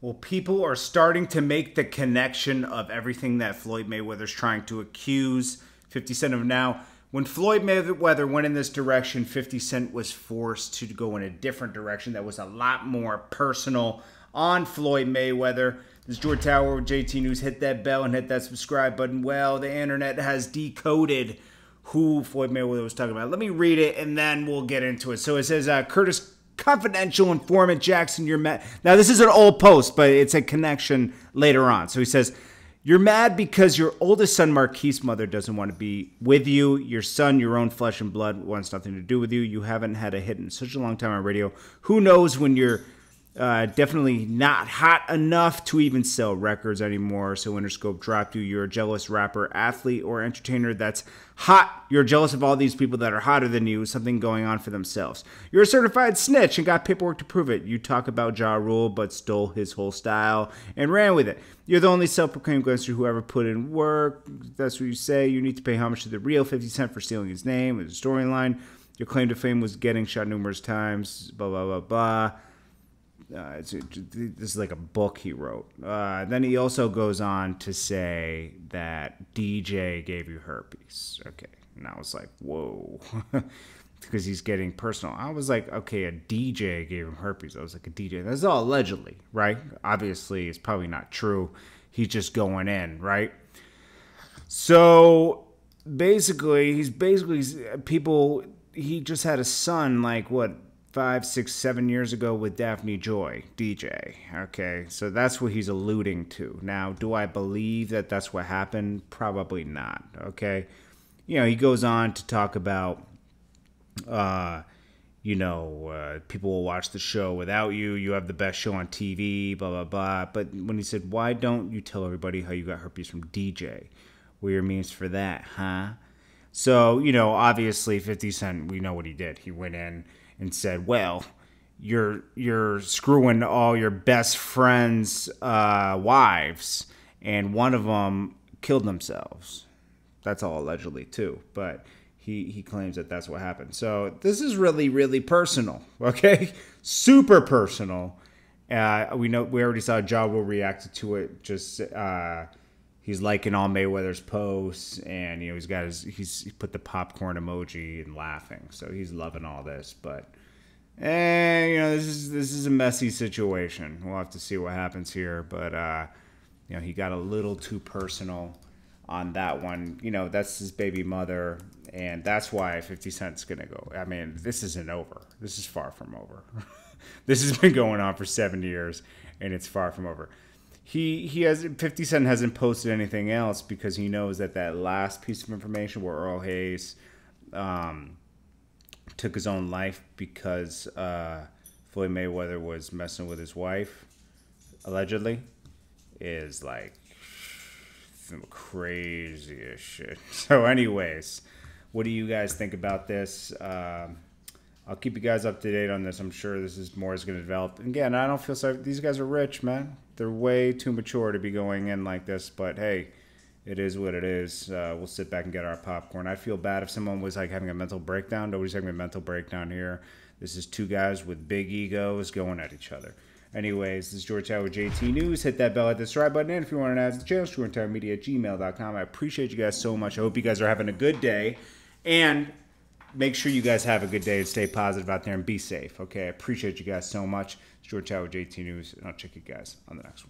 Well, people are starting to make the connection of everything that Floyd Mayweather's trying to accuse 50 Cent of now. When Floyd Mayweather went in this direction, 50 Cent was forced to go in a different direction that was a lot more personal on Floyd Mayweather. This is George Tower with JT News. Hit that bell and hit that subscribe button. Well, the internet has decoded who Floyd Mayweather was talking about. Let me read it, and then we'll get into it. So it says, Curtis confidential informant Jackson, you're mad. Now, this is an old post, but it's a connection later on. So he says, you're mad because your oldest son, Marquis' mother, doesn't want to be with you. Your son, your own flesh and blood, wants nothing to do with you. You haven't had a hit in such a long time on radio. Who knows when you're definitely not hot enough to even sell records anymore. So Interscope dropped you. You're a jealous rapper, athlete, or entertainer that's hot. You're jealous of all these people that are hotter than you. Something going on for themselves. You're a certified snitch and got paperwork to prove it. You talk about Ja Rule but stole his whole style and ran with it. You're the only self-proclaimed gangster who ever put in work. That's what you say. You need to pay homage to the real 50 Cent for stealing his name, his storyline. Your claim to fame was getting shot numerous times. Blah, blah, blah, blah. This is like a book he wrote. Then he also goes on to say that DJ gave you herpes. Okay. And I was like, whoa. Because he's getting personal. I was like, okay, a DJ gave him herpes. I was like, a DJ. That's all allegedly, right? Obviously, it's probably not true. He's just going in, right? So basically, he just had a son, like, what? 5, 6, 7 years ago with Daphne Joy, DJ. Okay, so that's what he's alluding to. Now, do I believe that that's what happened? Probably not, okay? You know, he goes on to talk about, people will watch the show without you. You have the best show on TV, blah, blah, blah. But when he said, why don't you tell everybody how you got herpes from DJ? What are your means for that, huh? So, you know, obviously 50 Cent, we know what he did. He went in and said, well, you're screwing all your best friends' wives, and one of them killed themselves. That's all allegedly, too. But he claims that that's what happened. So this is really, really personal, okay? Super personal. We already saw Ja Rule reacted to it. Just he's liking all Mayweather's posts, and you know he put the popcorn emoji and laughing, so he's loving all this. But this is a messy situation. We'll have to see what happens here. But he got a little too personal on that one. You know, that's his baby mother, and that's why 50 Cent's gonna go. I mean, this isn't over. This is far from over. This has been going on for 7 years, and it's far from over. He has 50 Cent hasn't posted anything else because he knows that that last piece of information where Earl Hayes took his own life because Floyd Mayweather was messing with his wife, allegedly, is like some crazy as shit. So anyways, what do you guys think about this? I'll keep you guys up to date on this. I'm sure more is going to develop. Again, I don't feel sorry. These guys are rich, man. They're way too mature to be going in like this. But, hey, it is what it is. We'll sit back and get our popcorn. I feel bad if someone was, like, having a mental breakdown. Nobody's having a mental breakdown here. This is two guys with big egos going at each other. Anyways, this is George Howard with JT News. Hit that bell at the subscribe button. And if you want to add to the channel, StuartEntireMedia@gmail.com. I appreciate you guys so much. I hope you guys are having a good day. And make sure you guys have a good day and stay positive out there and be safe, okay? I appreciate you guys so much. It's George Tower with JT News, and I'll check you guys on the next one.